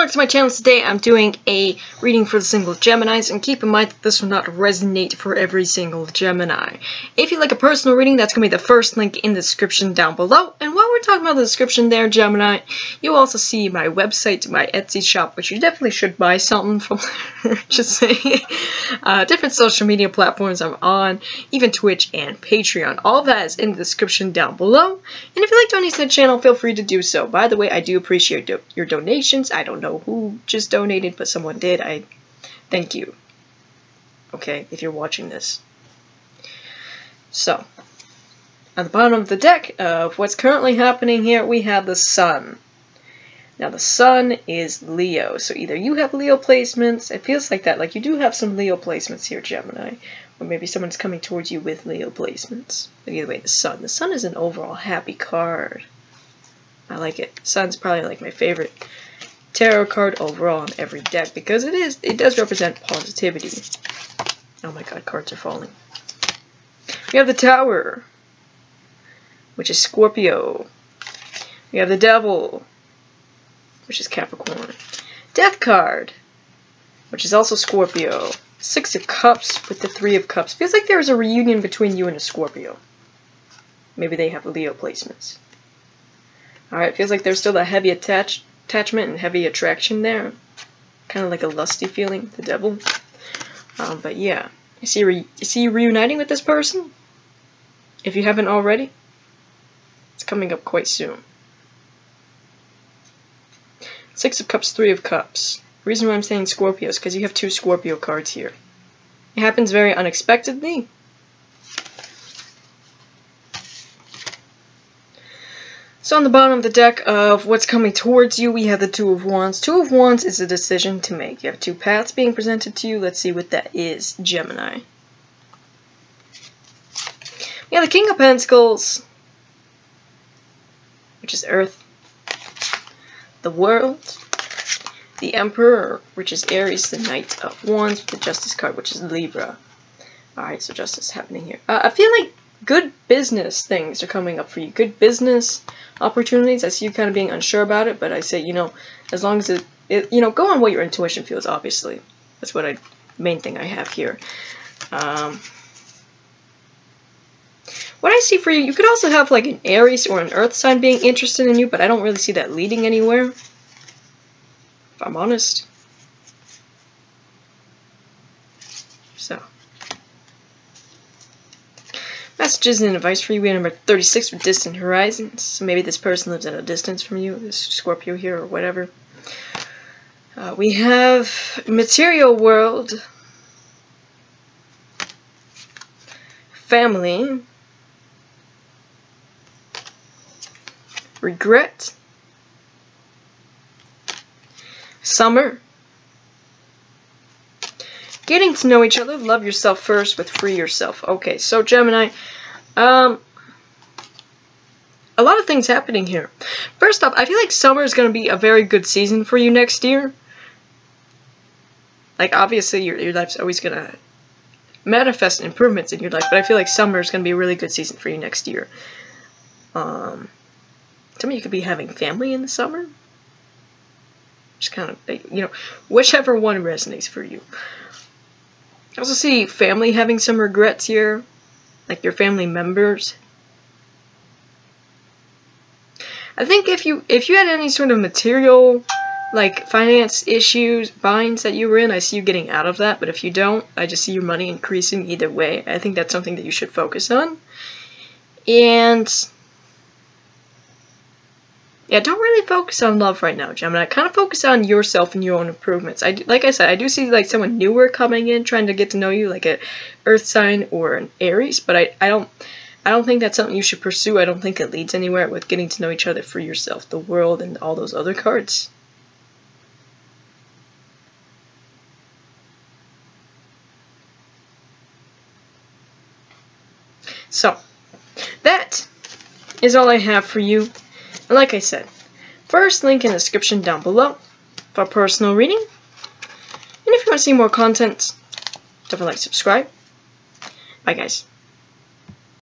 back to my channel. Today I'm doing a reading for the single Geminis, and keep in mind that this will not resonate for every single Gemini. If you'd like a personal reading, that's going to be the first link in the description down below. And while we're talking about the description there, Gemini, you'll also see my website, my Etsy shop, which you definitely should buy something from there, just saying. Different social media platforms I'm on, even Twitch and Patreon. All of that is in the description down below. And if you'd like to donate to the channel, feel free to do so. By the way, I do appreciate your donations. I don't know who just donated, but someone did. I thank you. Okay, if you're watching this. So, at the bottom of the deck of what's currently happening here, we have the Sun. Now, the Sun is Leo, so either you have Leo placements, it feels like that, like you do have some Leo placements here, Gemini, or maybe someone's coming towards you with Leo placements. But either way, the Sun is an overall happy card. I like it. Sun's probably like my favorite tarot card overall on every deck because it does represent positivity. Oh my god, cards are falling. We have the Tower, which is Scorpio. We have the Devil, which is Capricorn. Death card, which is also Scorpio. Six of Cups with the Three of Cups. Feels like there's a reunion between you and a Scorpio. Maybe they have Leo placements. Alright, feels like there's still that heavy attachment and heavy attraction there. Kind of like a lusty feeling, the Devil. But yeah, you see you reuniting with this person? If you haven't already, it's coming up quite soon. Six of Cups, Three of Cups. The reason why I'm saying Scorpio is because you have two Scorpio cards here. It happens very unexpectedly. So on the bottom of the deck of what's coming towards you, we have the Two of Wands. Two of Wands is a decision to make. You have two paths being presented to you. Let's see what that is, Gemini. We have the King of Pentacles, which is Earth. The World. The Emperor, which is Aries. The Knight of Wands. The Justice card, which is Libra. Alright, so justice happening here. I feel like good business things are coming up for you. Good business opportunities. I see you kind of being unsure about it, but I say, you know, as long as it, go on what your intuition feels, obviously. That's what main thing I have here. What I see for you, you could also have like an Aries or an Earth sign being interested in you, but I don't really see that leading anywhere, if I'm honest. So. Messages and advice for you. We have number 36 with distant horizons. So maybe this person lives at a distance from you, this Scorpio here or whatever. We have material world, family, regret, summer, getting to know each other, love yourself first with free yourself. Okay, so Gemini, a lot of things happening here. First off, I feel like summer is going to be a very good season for you next year. Like, obviously, your life's always going to manifest improvements in your life, but I feel like summer is going to be a really good season for you next year. Some of you could be having family in the summer. Just kind of, you know, whichever one resonates for you. I also see family having some regrets here, like your family members. I think if you had any sort of material, like finance issues, binds that you were in, I see you getting out of that, but if you don't, I just see your money increasing either way. I think that's something that you should focus on. And yeah, don't really focus on love right now, Gemini. Kind of focus on yourself and your own improvements. Like I said, I do see like someone newer coming in, trying to get to know you, like an Earth sign or an Aries, but I don't think that's something you should pursue. I don't think it leads anywhere with getting to know each other for yourself, the world, and all those other cards. So, that is all I have for you. And like I said, first link in the description down below for personal reading. And if you want to see more content, definitely like, subscribe. Bye guys.